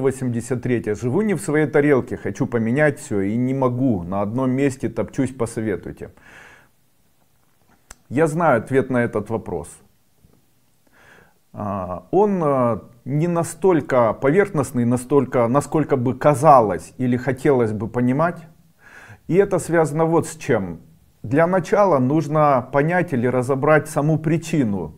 83. Живу не в своей тарелке, хочу поменять все и не могу. На одном месте топчусь, посоветуйте. Я знаю ответ на этот вопрос. Он не настолько поверхностный, насколько бы казалось или хотелось бы понимать. И это связано вот с чем. Для начала нужно понять или разобрать саму причину.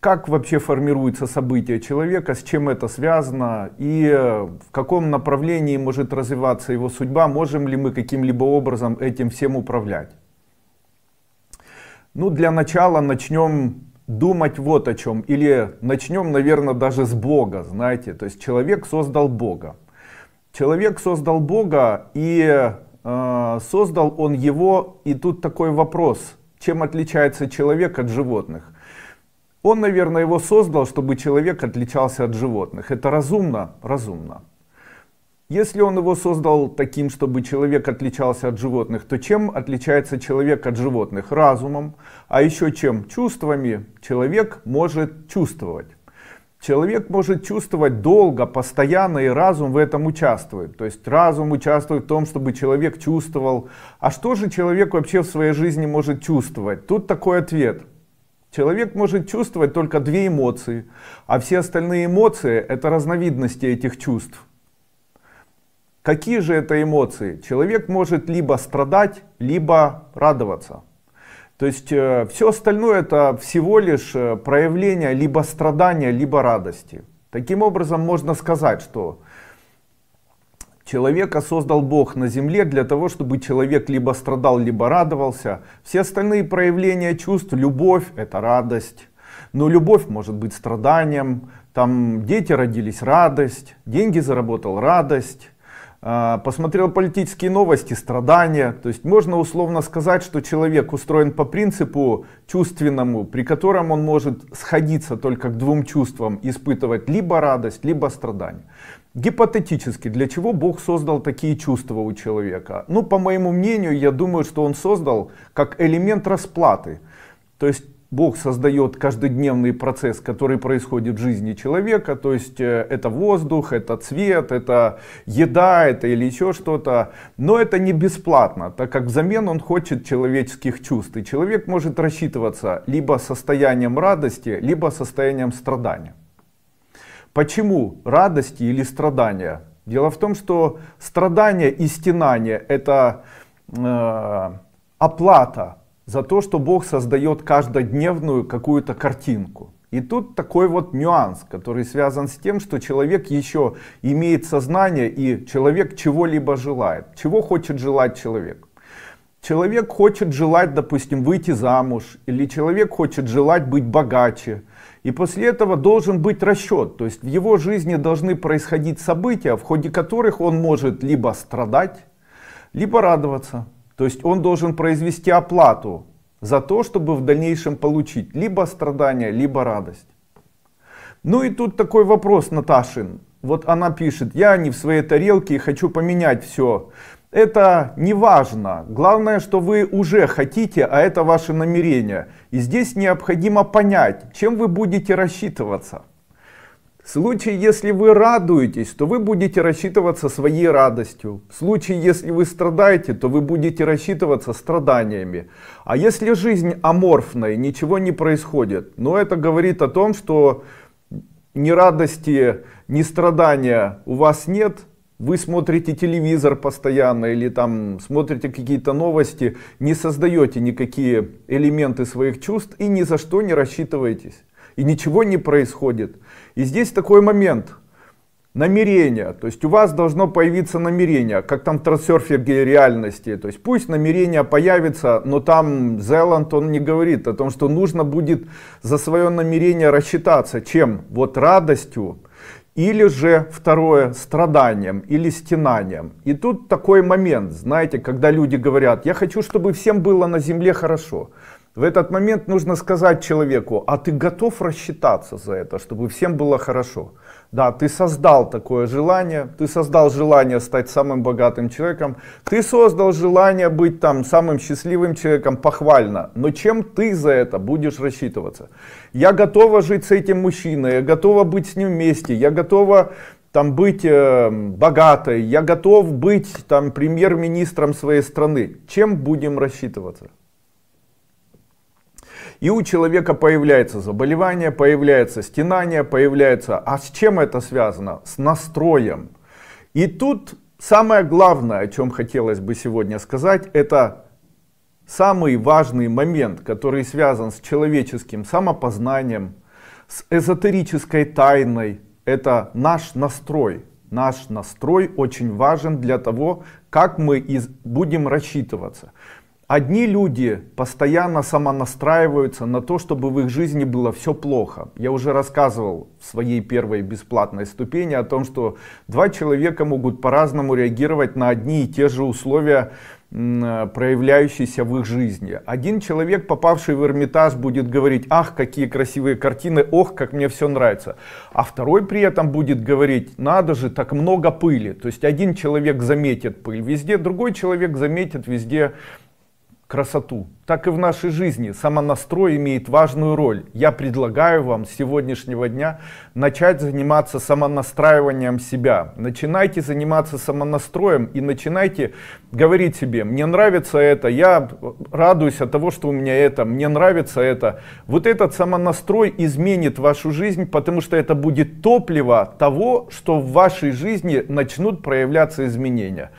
Как вообще формируется событие человека, с чем это связано и в каком направлении может развиваться его судьба, можем ли мы каким-либо образом этим всем управлять. Ну, для начала начнем думать вот о чем, или начнем, наверное, даже с Бога, знаете, то есть человек создал Бога. Человек создал Бога, и создал он его, и тут такой вопрос, чем отличается человек от животных. Он, наверное, его создал, чтобы человек отличался от животных. Это разумно? Разумно. Если он его создал таким, чтобы человек отличался от животных, то чем отличается человек от животных? Разумом. А еще чем? Чувствами. Человек может чувствовать. Человек может чувствовать долго, постоянно, и разум в этом участвует. То есть разум участвует в том, чтобы человек чувствовал. А что же человек вообще в своей жизни может чувствовать? Тут такой ответ. Человек может чувствовать только две эмоции, а все остальные эмоции — это разновидности этих чувств. Какие же это эмоции? Человек может либо страдать, либо радоваться. То есть все остальное — это всего лишь проявление либо страдания, либо радости. Таким образом, можно сказать, что человека создал Бог на земле для того, чтобы человек либо страдал, либо радовался. Все остальные проявления чувств, любовь — это радость. Но любовь может быть страданием. Там дети родились — радость, деньги заработал — радость. Посмотрел политические новости — страдания. То есть можно условно сказать, что человек устроен по принципу чувственному, при котором он может сходиться только к двум чувствам, испытывать либо радость, либо страдание. Гипотетически, для чего Бог создал такие чувства у человека? Ну, по моему мнению, я думаю, что он создал как элемент расплаты. То есть Бог создает каждодневный процесс, который происходит в жизни человека. То есть это воздух, это цвет, это еда, это или еще что-то. Но это не бесплатно, так как взамен он хочет человеческих чувств. И человек может рассчитываться либо состоянием радости, либо состоянием страдания. Почему радости или страдания? Дело в том, что страдание и стенание — это оплата за то, что Бог создает каждодневную какую-то картинку. И тут такой вот нюанс, который связан с тем, что человек еще имеет сознание, и человек чего-либо желает. Чего хочет желать человек? Человек хочет желать, допустим, выйти замуж, или человек хочет желать быть богаче. И после этого должен быть расчет, то есть в его жизни должны происходить события, в ходе которых он может либо страдать, либо радоваться. То есть он должен произвести оплату за то, чтобы в дальнейшем получить либо страдания, либо радость. Ну и тут такой вопрос Наташин. Вот она пишет: я не в своей тарелке и хочу поменять все. Это не важно. Главное, что вы уже хотите, а это ваше намерение. И здесь необходимо понять, чем вы будете рассчитываться. В случае, если вы радуетесь, то вы будете рассчитываться своей радостью. В случае, если вы страдаете, то вы будете рассчитываться страданиями. А если жизнь аморфная, ничего не происходит, но это говорит о том, что ни радости, ни страдания у вас нет. Вы смотрите телевизор постоянно или там смотрите какие-то новости, не создаете никакие элементы своих чувств и ни за что не рассчитываетесь. И ничего не происходит. И здесь такой момент. Намерение. То есть у вас должно появиться намерение, как там в трансерфинге реальности. То есть пусть намерение появится, но там Зеланд, он не говорит о том, что нужно будет за свое намерение рассчитаться. Чем? Вот радостью. Или же второе — страданием или стенанием. И тут такой момент, знаете, когда люди говорят: я хочу, чтобы всем было на земле хорошо. В этот момент нужно сказать человеку: а ты готов рассчитаться за это, чтобы всем было хорошо? Да, ты создал такое желание, ты создал желание стать самым богатым человеком, ты создал желание быть там самым счастливым человеком, похвально, но чем ты за это будешь рассчитываться? Я готова жить с этим мужчиной, я готова быть с ним вместе, я готова там быть богатой, я готов быть там премьер-министром своей страны. Чем будем рассчитываться? И у человека появляется заболевание, появляется стенание, появляется... А с чем это связано? С настроем. И тут самое главное, о чем хотелось бы сегодня сказать, это самый важный момент, который связан с человеческим самопознанием, с эзотерической тайной. Это наш настрой. Наш настрой очень важен для того, как мы будем рассчитываться. Одни люди постоянно самонастраиваются на то, чтобы в их жизни было все плохо. Я уже рассказывал в своей первой бесплатной ступени о том, что два человека могут по-разному реагировать на одни и те же условия, проявляющиеся в их жизни. Один человек, попавший в Эрмитаж, будет говорить: ах, какие красивые картины, ох, как мне все нравится. А второй при этом будет говорить: надо же, так много пыли. То есть один человек заметит пыль везде, другой человек заметит везде красоту. Так и в нашей жизни самонастрой имеет важную роль. Я предлагаю вам с сегодняшнего дня начать заниматься самонастраиванием себя. Начинайте заниматься самонастроем и начинайте говорить себе: мне нравится это, я радуюсь от того, что у меня это, мне нравится это. Вот этот самонастрой изменит вашу жизнь, потому что это будет топливо того, что в вашей жизни начнут проявляться изменения.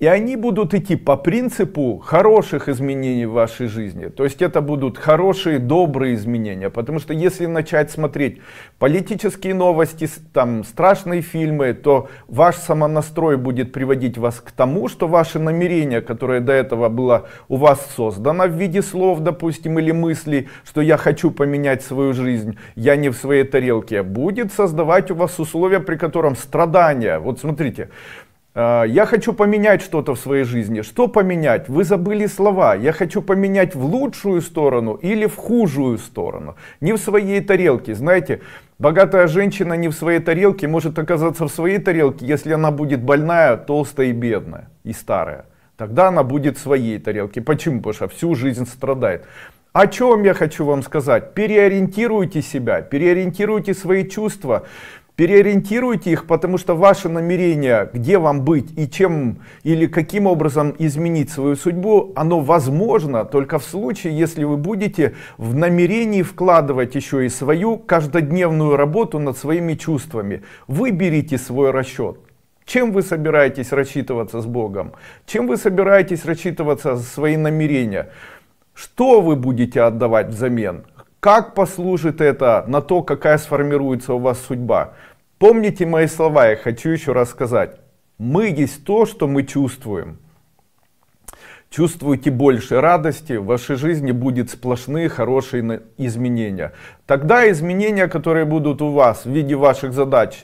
И они будут идти по принципу хороших изменений в вашей жизни. То есть это будут хорошие, добрые изменения. Потому что если начать смотреть политические новости, там, страшные фильмы, то ваш самонастрой будет приводить вас к тому, что ваше намерение, которое до этого было у вас создано в виде слов, допустим, или мыслей, что я хочу поменять свою жизнь, я не в своей тарелке, будет создавать у вас условия, при котором страдания. Вот смотрите. Я хочу поменять что-то в своей жизни. Что поменять? Вы забыли слова. Я хочу поменять в лучшую сторону или в худшую сторону. Не в своей тарелке. Знаете, богатая женщина не в своей тарелке может оказаться в своей тарелке, если она будет больная, толстая и бедная, и старая. Тогда она будет в своей тарелке. Почему? Потому что всю жизнь страдает. О чем я хочу вам сказать? Переориентируйте себя, переориентируйте свои чувства. Переориентируйте их, потому что ваше намерение, где вам быть и чем или каким образом изменить свою судьбу, оно возможно только в случае, если вы будете в намерении вкладывать еще и свою каждодневную работу над своими чувствами. Выберите свой расчет. Чем вы собираетесь рассчитываться с Богом? Чем вы собираетесь рассчитываться за свои намерения? Что вы будете отдавать взамен? Как послужит это на то, какая сформируется у вас судьба? Помните мои слова, я хочу еще раз сказать. Мы есть то, что мы чувствуем. Чувствуйте больше радости, в вашей жизни будут сплошные хорошие изменения. Тогда изменения, которые будут у вас в виде ваших задач,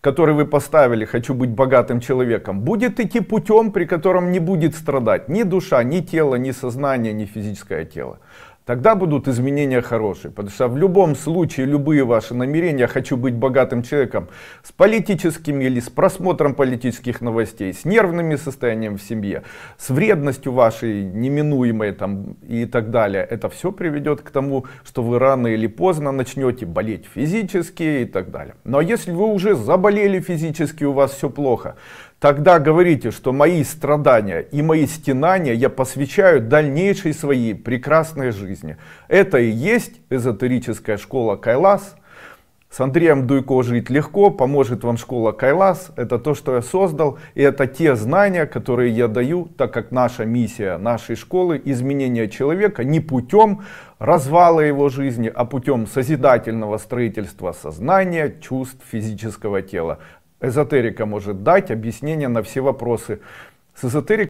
который вы поставили, хочу быть богатым человеком, будет идти путем, при котором не будет страдать ни душа, ни тело, ни сознание, ни физическое тело. Тогда будут изменения хорошие, потому что в любом случае любые ваши намерения «хочу быть богатым человеком» с политическими или с просмотром политических новостей, с нервными состояниями в семье, с вредностью вашей неминуемой там, и так далее, это все приведет к тому, что вы рано или поздно начнете болеть физически и так далее. Но если вы уже заболели физически, у вас все плохо, тогда говорите, что мои страдания и мои стенания я посвящаю дальнейшей своей прекрасной жизни. Это и есть эзотерическая школа Кайлас. С Андреем Дуйко жить легко, поможет вам школа Кайлас. Это то, что я создал, и это те знания, которые я даю, так как наша миссия нашей школы — изменение человека не путем развала его жизни, а путем созидательного строительства сознания, чувств, физического тела. Эзотерика может дать объяснение на все вопросы. С эзотерикой